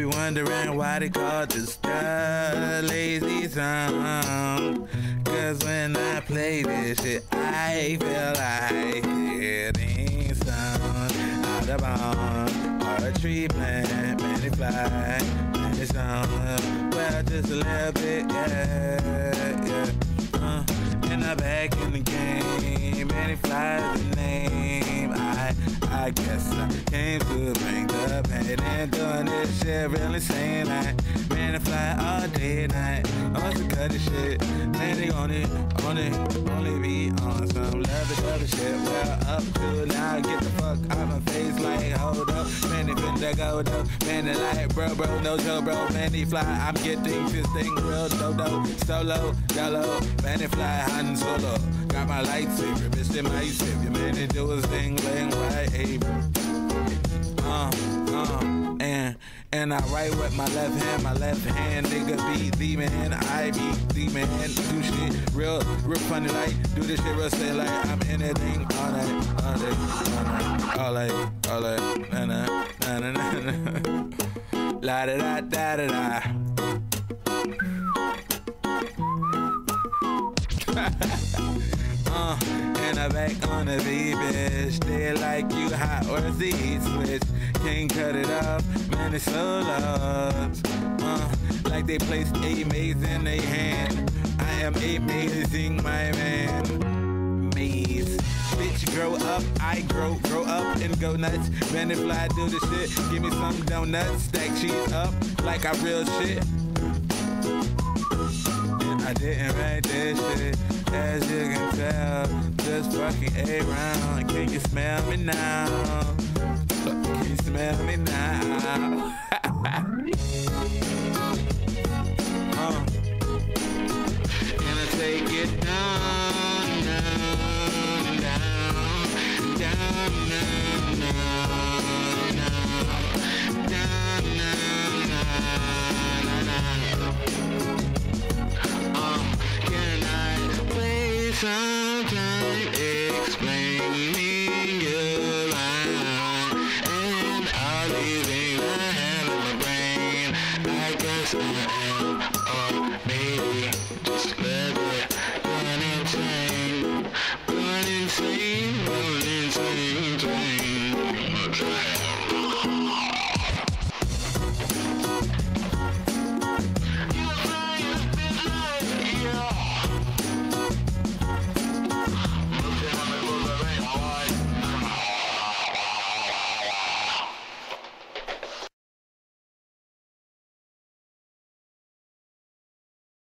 be wondering why they call this the lazy song. Cause when I play this shit, I feel like getting sung out of bone or a tree plant, many fly, many song. Well, just a little bit, and I'm back in the game, many flies the name. I guess I came to bring the pain and doing this shit, really saying I man, I fly all day and night. On some cutty shit, landing on it, only be on some lovey-dovey shit. Well, up to now, get the fuck out my face, like, hold up, man, they finna go dope, man, they like, bro, no joke, bro, man, they fly, I'm getting this thing real dope, solo, yellow, man, they fly, hot and solo, got my lightsaber, bitch, they my savior, man, they do his thing, laying right, and I write with my left hand, nigga be the man, I be the man, do shit real funny, like, do this shit real say like, I'm anything, all night, na-na-na-na-na, la-da-da-da-da-da. And I'm back on the V, bitch. They like you hot or the heat switch. Can't cut it off, man, it's so lost. Like they placed a maze in their hand. I am amazing, my man. Maze. Bitch, grow up, I grow up and go nuts. Man, if I do this shit, give me some donuts. Stack cheese up like I real shit. I didn't write this shit, as you can tell. Just fucking around. Can you smell me now? Can you smell me now? Can I take it down? Sometimes explaining your mind, and I'll leave in the hand of my brain. I guess